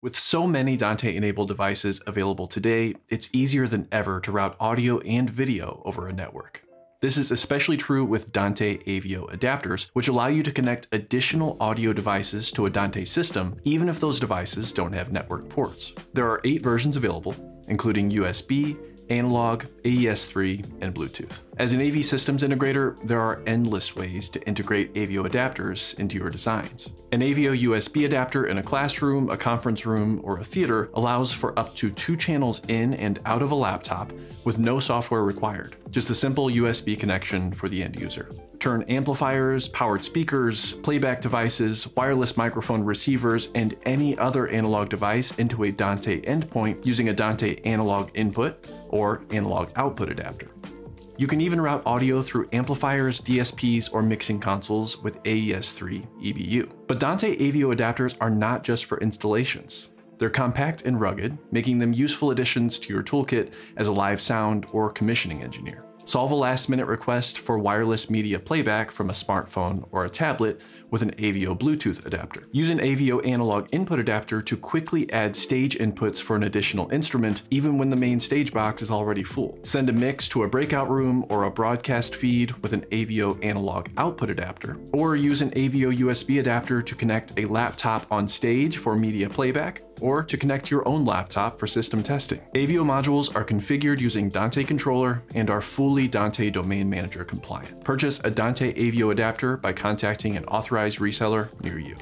With so many Dante-enabled devices available today, it's easier than ever to route audio and video over a network. This is especially true with Dante AVIO adapters, which allow you to connect additional audio devices to a Dante system, even if those devices don't have network ports. There are 8 versions available, including USB, analog, AES3, and Bluetooth. As an AV systems integrator, there are endless ways to integrate AVIO adapters into your designs. An AVIO USB adapter in a classroom, a conference room, or a theater allows for up to 2 channels in and out of a laptop with no software required, just a simple USB connection for the end user. Turn amplifiers, powered speakers, playback devices, wireless microphone receivers, and any other analog device into a Dante endpoint using a Dante analog input or analog output adapter. You can even route audio through amplifiers, DSPs, or mixing consoles with AES3 EBU. But Dante AVIO adapters are not just for installations. They're compact and rugged, making them useful additions to your toolkit as a live sound or commissioning engineer. Solve a last-minute request for wireless media playback from a smartphone or a tablet with an AVIO Bluetooth adapter. Use an AVIO analog input adapter to quickly add stage inputs for an additional instrument, even when the main stage box is already full. Send a mix to a breakout room or a broadcast feed with an AVIO analog output adapter, or use an AVIO USB adapter to connect a laptop on stage for media playback, or to connect your own laptop for system testing. AVIO modules are configured using Dante Controller and are fully Dante Domain Manager compliant. Purchase a Dante AVIO adapter by contacting an authorized reseller near you.